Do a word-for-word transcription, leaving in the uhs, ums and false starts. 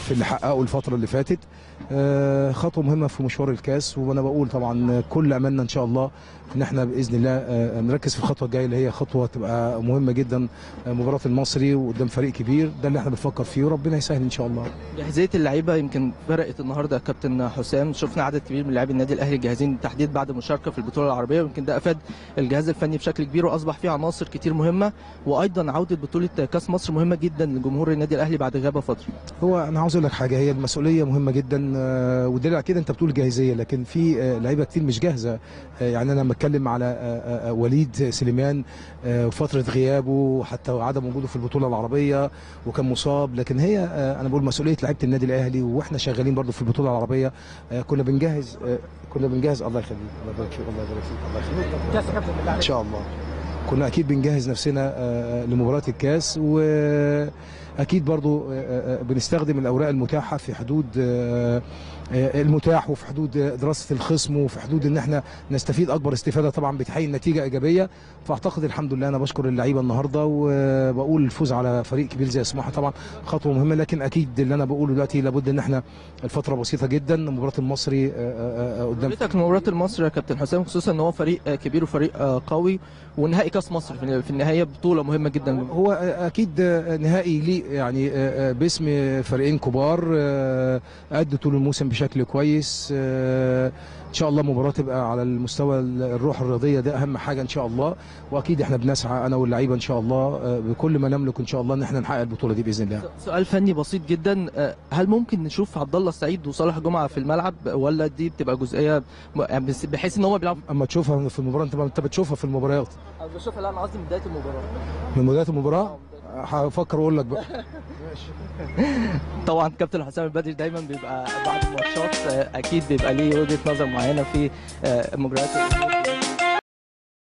في اللي حققه الفتره اللي فاتت. خطوه مهمه في مشوار الكاس، وانا بقول طبعا كل املنا ان شاء الله ان احنا باذن الله نركز في الخطوه الجايه اللي هي خطوه تبقى مهمه جدا، مباراه المصري وقدام فريق كبير، ده اللي احنا بنفكر فيه وربنا يسهل ان شاء الله. جاهزيه اللعيبه يمكن فرقت النهارده يا كابتن حسام، شفنا عدد كبير من لاعبي النادي الاهلي جاهزين بالتحديد بعد المشاركه في البطوله العربيه، ويمكن ده افاد الجهاز الفني بشكل كبير واصبح فيه عناصر كتير مهمه، وايضا عوده بطوله كاس مصر مهمه جدا لجمهور النادي الاهلي بعد غيابه فتره. هو انا عاوز اقول لك حاجه، هي المسؤوليه مهمه جدا ودلع كده، انت بتقول جاهزيه لكن في لعيبه كتير مش جاهزه. يعني انا لما اتكلم على وليد سليمان وفتره غيابه حتى وعدم وجوده في البطوله العربيه وكان مصاب، لكن هي انا بقول مسؤوليه لعيبه النادي الاهلي، واحنا شغالين برضو في البطوله العربيه كنا بنجهز كنا بنجهز الله يخليك الله يبارك فيك الله يبارك فيك الله يخليك ان شاء الله كنا اكيد بنجهز نفسنا لمباراه الكاس، واكيد برضو بنستخدم الاوراق المتاحه في حدود المتاح وفي حدود دراسه الخصم وفي حدود ان احنا نستفيد اكبر استفاده طبعا بتحقيق نتيجه ايجابيه. فاعتقد الحمد لله انا بشكر اللعيبه النهارده، وبقول الفوز على فريق كبير زي سموحه طبعا خطوه مهمه، لكن اكيد اللي انا بقوله دلوقتي لابد ان احنا الفتره بسيطه جدا مباراه المصري قدام حضرتك. مباراه المصري يا كابتن حسام خصوصا ان هو فريق كبير وفريق قوي، ونهائي كاس مصر في النهايه بطوله مهمه جدا. هو اكيد نهائي ليه يعني باسم فريقين كبار ادوا طول الموسم بشكل كويس، ان شاء الله مباراه تبقى على المستوى الروح الرياضيه، ده اهم حاجه ان شاء الله. واكيد احنا بنسعى انا واللعيبه ان شاء الله بكل ما نملك ان شاء الله ان احنا نحقق البطوله دي باذن الله. سؤال فني بسيط جدا، هل ممكن نشوف عبد الله السعيد وصالح جمعه في الملعب ولا دي بتبقى جزئيه بحيث ان هم بيلعبوا؟ اما تشوفها في المباراه انت بتشوفها في المباريات. انا بشوفها، لا انا قصدي من بدايه المباراه. من بدايه المباراه؟ هفكر واقول لك بقى. ماشي. طبعا كابتن حسام البدري دايما بيبقى بعد الماتشات اكيد بيبقى ليه وجهه نظر معينه في مجريات